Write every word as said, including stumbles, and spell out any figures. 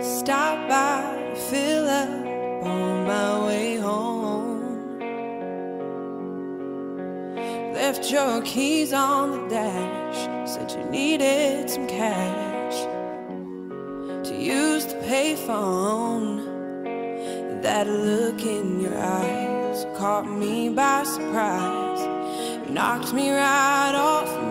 Stop by to fill up on my way home. Left your keys on the dash, said you needed some cash to use the payphone. That look in your eyes caught me by surprise, knocked me right off